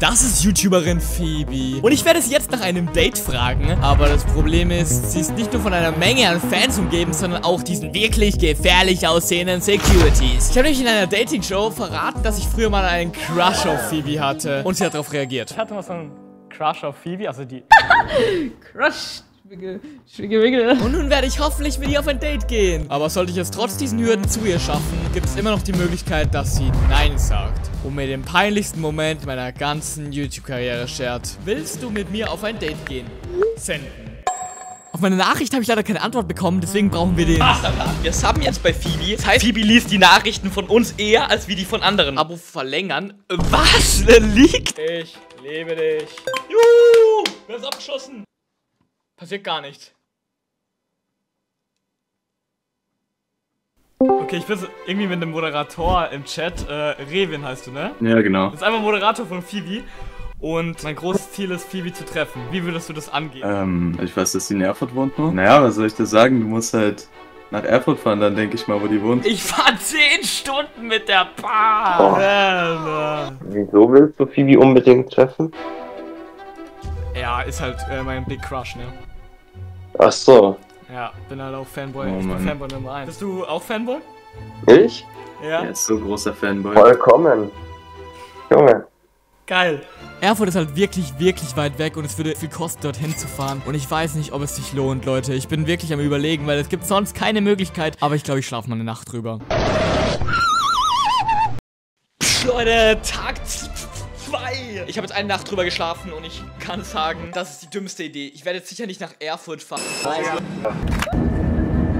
Das ist YouTuberin Phoebe. Und ich werde es jetzt nach einem Date fragen. Aber das Problem ist, sie ist nicht nur von einer Menge an Fans umgeben, sondern auch diesen wirklich gefährlich aussehenden Securities. Ich habe nämlich in einer Dating-Show verraten, dass ich früher mal einen Crush auf Phoebe hatte. Und sie hat darauf reagiert. Ich hatte mal so einen Crush auf Phoebe, also die... Crush... Und nun werde ich hoffentlich mit ihr auf ein Date gehen. Aber sollte ich es trotz diesen Hürden zu ihr schaffen, gibt es immer noch die Möglichkeit, dass sie Nein sagt. Und mir den peinlichsten Moment meiner ganzen YouTube-Karriere schert. Willst du mit mir auf ein Date gehen? Senden. Auf meine Nachricht habe ich leider keine Antwort bekommen, deswegen brauchen wir den Masterplan. Wir subben jetzt bei Phoebe. Das heißt, Phoebe liest die Nachrichten von uns eher, als wie die von anderen. Abo verlängern. Was? Liegt? Ich liebe dich. Juhu! Wir haben es abgeschossen. Passiert gar nichts. Okay, ich bin irgendwie mit einem Moderator im Chat. Rewin heißt du, ne? Ja, genau. Das ist einmal Moderator von Phoebe. Und mein großes Ziel ist, Phoebe zu treffen. Wie würdest du das angehen? Ich weiß, dass sie in Erfurt wohnt nur. Naja, was soll ich dir sagen? Du musst halt nach Erfurt fahren, dann denke ich mal, wo die wohnt. Ich fahre 10 Stunden mit der Bahn. Wieso willst du Phoebe unbedingt treffen? Ja, ist halt mein Big Crush, ne? Ach so. Ja, bin halt auch Fanboy. Oh, ich bin Fanboy Nummer 1. Bist du auch Fanboy? Ich? Ja. Er ist so großer Fanboy. Vollkommen. Junge. Geil. Erfurt ist halt wirklich, wirklich weit weg und es würde viel kosten, dorthin zu fahren. Und ich weiß nicht, ob es sich lohnt, Leute. Ich bin wirklich am Überlegen, weil es gibt sonst keine Möglichkeit. Aber ich glaube, ich schlafe mal eine Nacht drüber. Leute, Tag 2. Ich habe jetzt eine Nacht drüber geschlafen und ich kann sagen, das ist die dümmste Idee. Ich werde jetzt sicher nicht nach Erfurt fahren.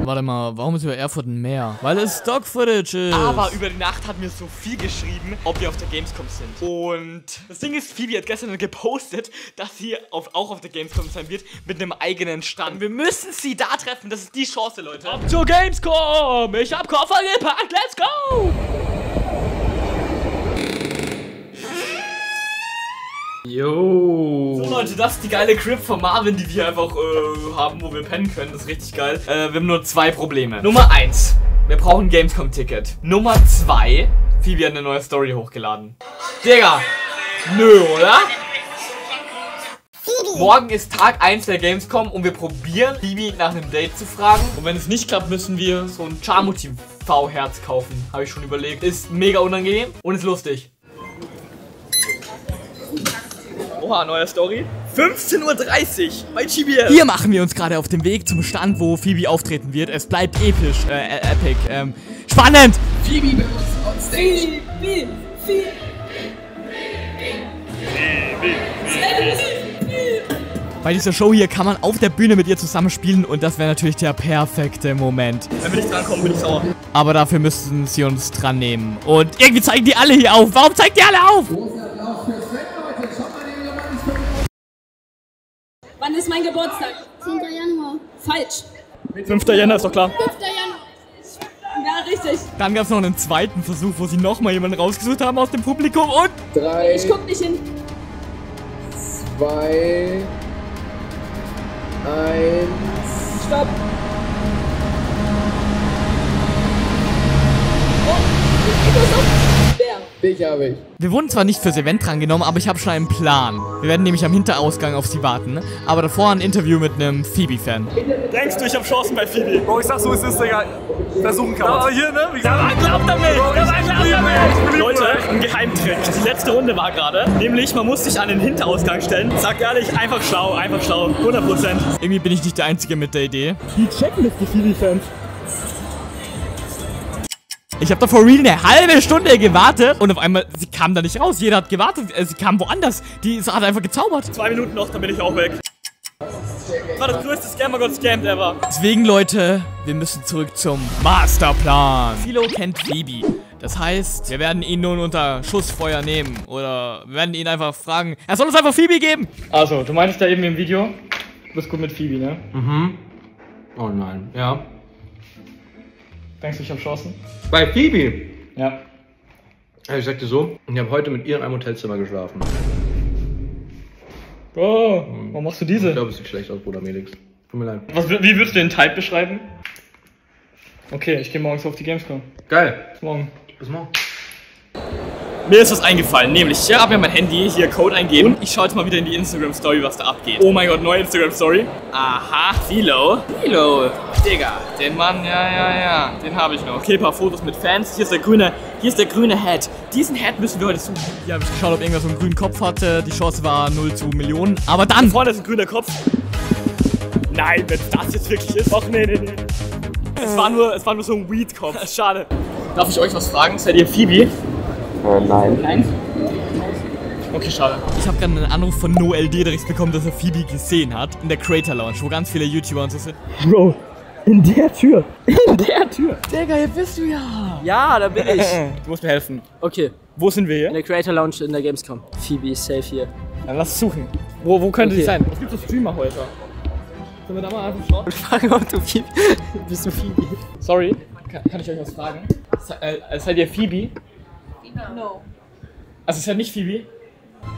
Warte mal, warum ist über Erfurt ein Meer? Weil es Stock-Footage ist. Aber über die Nacht hat mir so viel geschrieben, ob wir auf der Gamescom sind. Und das Ding ist, Phoebe hat gestern gepostet, dass sie auch auf der Gamescom sein wird mit einem eigenen Stand. Wir müssen sie da treffen, das ist die Chance, Leute. Ab zur Gamescom! Ich hab Koffer gepackt, let's go! Yo. So Leute, das ist die geile Crib von Marvin, die wir einfach haben, wo wir pennen können. Das ist richtig geil. Wir haben nur 2 Probleme. Nummer 1, wir brauchen ein Gamescom-Ticket. Nummer 2, Phoebe hat eine neue Story hochgeladen. Digga, nö, oder? Morgen ist Tag 1 der Gamescom und wir probieren, Phoebe nach einem Date zu fragen. Und wenn es nicht klappt, müssen wir so ein Charmotiv-V-Herz kaufen. Habe ich schon überlegt. Ist mega unangenehm und ist lustig. Oha, neue Story. 15:30 Uhr bei GBL. Hier machen wir uns gerade auf dem Weg zum Stand, wo Phoebe auftreten wird. Es bleibt episch, epic, spannend. Phoebe benutzt on stage. Bei dieser Show hier kann man auf der Bühne mit ihr zusammenspielen und das wäre natürlich der perfekte Moment. Wenn wir nicht drankommen, bin ich sauer. Aber dafür müssten sie uns dran nehmen. Und irgendwie zeigen die alle hier auf. Warum zeigt die alle auf? Wann ist mein Geburtstag? 10. Januar. Falsch. 5. Januar ist doch klar. 5. Januar. Ja, richtig. Dann gab es noch einen zweiten Versuch, wo sie nochmal jemanden rausgesucht haben aus dem Publikum und... 3... Ich guck nicht hin. 2... 1... Stopp. Dich habe ich. Wir wurden zwar nicht fürs Event drangenommen, aber ich habe schon einen Plan. Wir werden nämlich am Hinterausgang auf sie warten, aber davor ein Interview mit einem Phoebe-Fan. Denkst du, ich habe Chancen bei Phoebe? Bro, ich sag so, es ist, Digga. Versuchen kann man. Aber hier, ne? Da glaubt er mich! Leute, ein Geheimtrick. Die letzte Runde war gerade. Nämlich, man muss sich an den Hinterausgang stellen. Sagt ehrlich, einfach schlau, einfach schlau. 100%. Irgendwie bin ich nicht der Einzige mit der Idee. Die checken das, die Phoebe-Fans. Ich habe da for real eine halbe Stunde gewartet und auf einmal, sie kam da nicht raus. Jeder hat gewartet, sie kam woanders. Die hat einfach gezaubert. 2 Minuten noch, dann bin ich auch weg. Das war das größte Scammer-Gott-Scam ever. Deswegen, Leute, wir müssen zurück zum Masterplan. Philo kennt Phoebe. Das heißt, wir werden ihn nun unter Schussfeuer nehmen. Oder wir werden ihn einfach fragen, er soll uns einfach Phoebe geben. Also, du meintest ja eben im Video, du bist gut mit Phoebe, ne? Mhm. Oh nein, ja. Denkst du, ich habe Chancen? Bei Phoebe? Ja. Ich sagte so, ich habe heute mit ihr in einem Hotelzimmer geschlafen. Bro, warum machst du diese? Ich glaube, es sieht schlecht aus, Bruder Melix. Tut mir leid. Wie würdest du den Type beschreiben? Okay, ich gehe morgens auf die Gamescom. Geil. Bis morgen. Bis morgen. Mir ist was eingefallen, nämlich ich habe mir mein Handy hier Code eingeben und ich schaue jetzt mal wieder in die Instagram Story, was da abgeht. Oh mein Gott, neue Instagram Story. Aha, Philo, Digga, den Mann, ja, den habe ich noch. Okay, ein paar Fotos mit Fans. Hier ist der grüne Hat. Diesen Hat müssen wir heute suchen. Hier habe ich geschaut, ob irgendwas so einen grünen Kopf hatte. Die Chance war 0 zu Millionen. Aber dann, Freunde, ist ein grüner Kopf. Nein, wenn das jetzt wirklich ist. Och, nee. Es war nur so ein Weed-Kopf. Schade. Darf ich euch was fragen? Seid ihr Phoebe? Nein. Okay, schade. Ich habe gerade einen Anruf von Noel Dederichs bekommen, dass er Phoebe gesehen hat in der Creator Lounge, wo ganz viele YouTuber und so sind. Bro, in der Tür. Digga, hier bist du ja. Ja, da bin ich. Du musst mir helfen. Okay. Wo sind wir hier? In der Creator Lounge in der Gamescom. Phoebe ist safe hier. Dann lass suchen. Wo könnte sie sein? Es gibt so Streamer heute. Sollen wir da mal einfach schauen? Ich frage, ob du Phoebe bist. Du Phoebe? Sorry, kann ich euch was fragen? Seid ihr Phoebe? No. Also ist ja nicht Phoebe.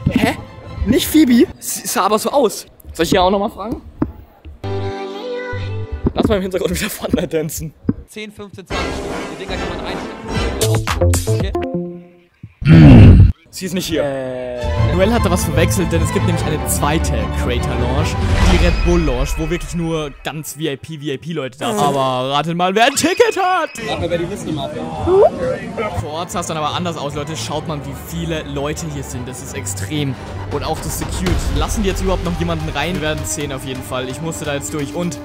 Hä? Nicht Phoebe? Sie sah aber so aus. Soll ich hier auch nochmal fragen? Lass mal im Hintergrund wieder Fortnite tanzen. 10, 15, 20 Stunden. Die Dinger kann man einstellen. Okay. Sie ist nicht hier. Noel hat da was verwechselt, denn es gibt nämlich eine zweite Creator Lounge, die Red Bull-Lounge, wo wirklich nur ganz VIP-Leute da sind. Aber ratet mal, wer ein Ticket hat! Ratet mal, wer die Whisky-Mafia hat. Vor Ort sah es dann aber anders aus, Leute. Schaut mal, wie viele Leute hier sind. Das ist extrem. Und auch das Security. Lassen die jetzt überhaupt noch jemanden rein? Wir werden es sehen auf jeden Fall. Ich musste da jetzt durch und...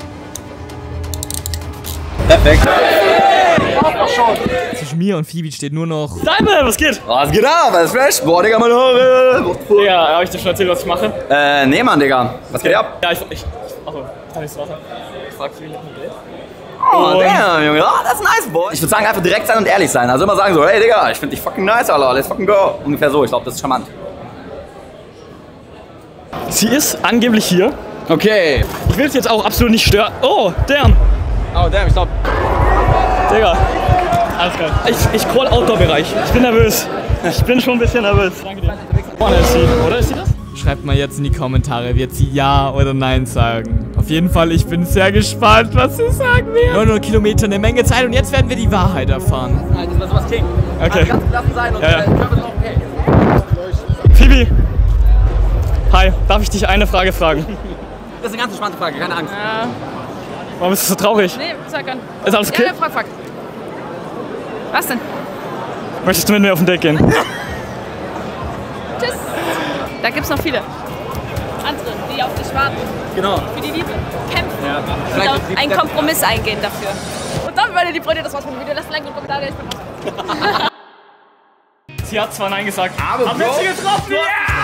Perfekt. Zwischen mir und Phoebe steht nur noch... Simon, was geht? Was geht ab? Was ist fresh? Boah, Digga, meine Haare. Digga, hab ich dir schon erzählt, was ich mache? Nee, Mann, Digga. Was geht ab? Ja, ich darf nichts machen. Ich frag Phoebe nach dem Date. Oh, damn, Junge. Oh, das ist nice, boy. Ich würde sagen, einfach direkt sein und ehrlich sein. Also immer sagen so, hey, Digga, ich find dich fucking nice, Alter. Let's fucking go. Ungefähr so. Ich glaube, das ist charmant. Sie ist angeblich hier. Okay. Ich will es jetzt auch absolut nicht stören. Oh, damn. Oh, damn, ich glaube... Digga. Alles klar. Ich crawl Outdoor-Bereich. Ich bin nervös. Ich bin schon ein bisschen nervös. Danke dir. Vorne ist sie, oder? Ist sie das? Schreibt mal jetzt in die Kommentare, wird sie Ja oder Nein sagen. Auf jeden Fall, ich bin sehr gespannt, was sie sagen wird. 900 Kilometer, eine Menge Zeit und jetzt werden wir die Wahrheit erfahren. Nein, das war sowas King. Okay. Also, lassen sein und ja. Phoebe. Hi, darf ich dich eine Frage fragen? Das ist eine ganz spannende Frage, keine Angst. Ja. Warum bist du so traurig? Nee, sag an. Ist alles okay? Ja, frag. Was denn? Möchtest du mit mir auf ein Date gehen? Tschüss. Da gibt's noch viele andere, die auf dich warten. Genau. Für die Liebe kämpfen. Ja. Und einen Kompromiss eingehen dafür. Und dann, meine Lieben Freunde, das war's von dem Video. Lasst ein Like und Kommentare, ich bin raus. Sie hat zwar Nein gesagt, aber wir haben sie getroffen! Yeah!